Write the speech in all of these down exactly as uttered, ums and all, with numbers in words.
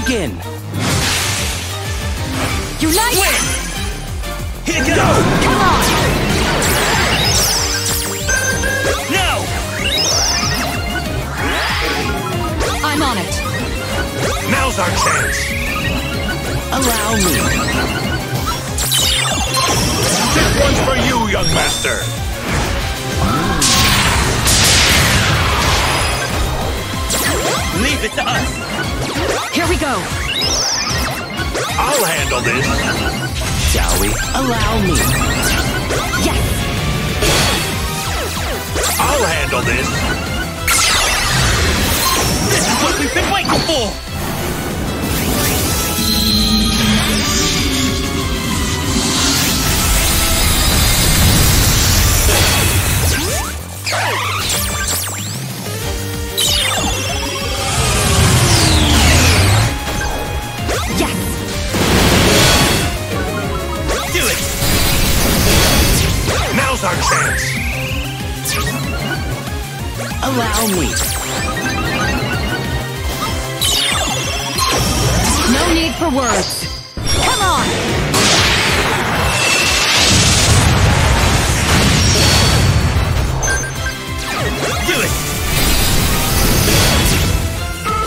begin! Unite! Win! Here goes! Go. Come on! No! I'm on it! Now's our chance! Allow me! This one's for you, young master! Leave it to us! Here we go! I'll handle this! Shall we? Allow me! Yes! I'll handle this! This is what we've been waiting for! Our chance. Allow me. No need for words. Come on. Do it.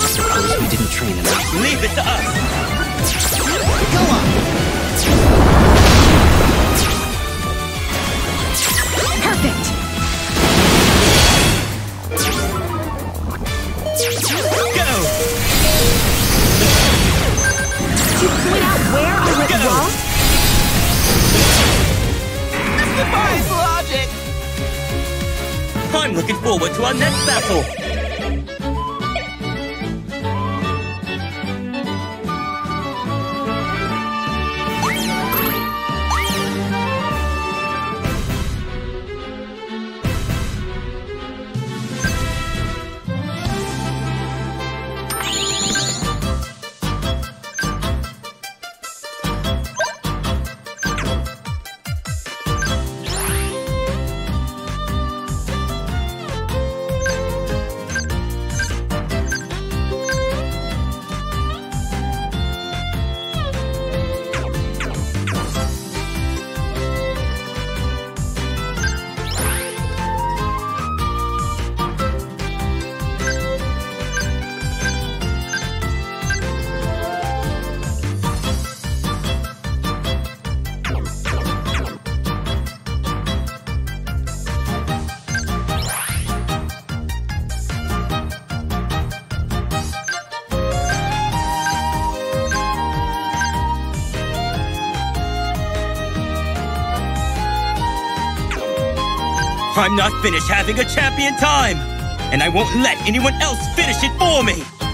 Suppose we didn't train enough. Leave it to us. Go on. Perfect! Go! Did you point out where I went Go. wrong? This defies logic! I'm looking forward to our next battle! I'm not finished having a champion time, and I won't let anyone else finish it for me!